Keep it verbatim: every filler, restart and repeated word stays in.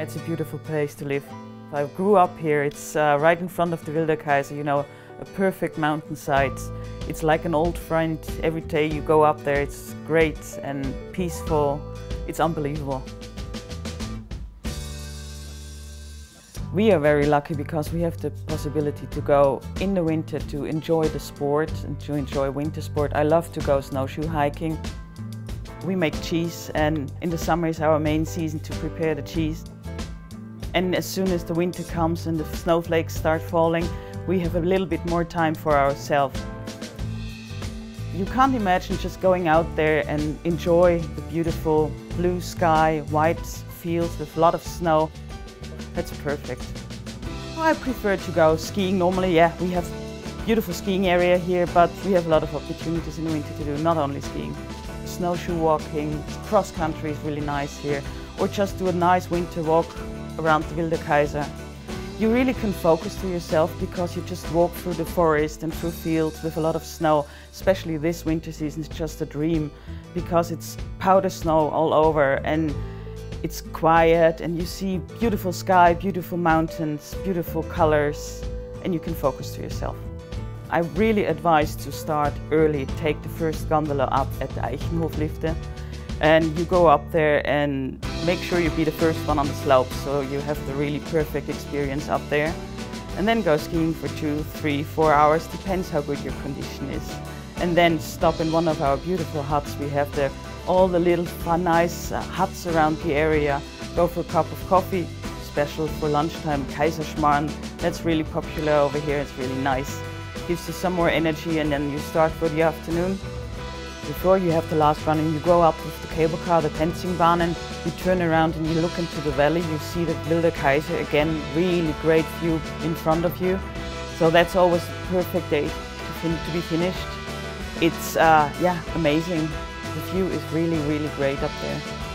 It's a beautiful place to live. I grew up here, it's uh, right in front of the Wilder Kaiser, you know, a perfect mountainside. It's like an old friend. Every day you go up there, it's great and peaceful. It's unbelievable. We are very lucky because we have the possibility to go in the winter to enjoy the sport and to enjoy winter sport. I love to go snowshoe hiking. We make cheese, and in the summer is our main season to prepare the cheese. And as soon as the winter comes and the snowflakes start falling, we have a little bit more time for ourselves. You can't imagine just going out there and enjoy the beautiful blue sky, white fields with a lot of snow. That's perfect. I prefer to go skiing normally. Yeah, we have beautiful skiing area here, but we have a lot of opportunities in the winter to do not only skiing. Snowshoe walking, cross country is really nice here, or just do a nice winter walk around the Wilder Kaiser. You really can focus to yourself because you just walk through the forest and through fields with a lot of snow. Especially this winter season is just a dream because it's powder snow all over and it's quiet, and you see beautiful sky, beautiful mountains, beautiful colors, and you can focus to yourself. I really advise to start early, take the first gondola up at the Eichhoflifte, and you go up there and make sure you be the first one on the slope, so you have the really perfect experience up there. And then go skiing for two, three, four hours, depends how good your condition is. And then stop in one of our beautiful huts we have there. All the little fun, nice uh, huts around the area. Go for a cup of coffee, special for lunchtime, Kaiserschmarren. That's really popular over here, it's really nice. Gives you some more energy, and then you start for the afternoon. Before you have the last run, and you go up with the cable car, the Penzingbahn, and you turn around and you look into the valley, you see the Wilder Kaiser again, really great view in front of you. So that's always the perfect day to, fin to be finished. It's, uh, yeah, amazing. The view is really, really great up there.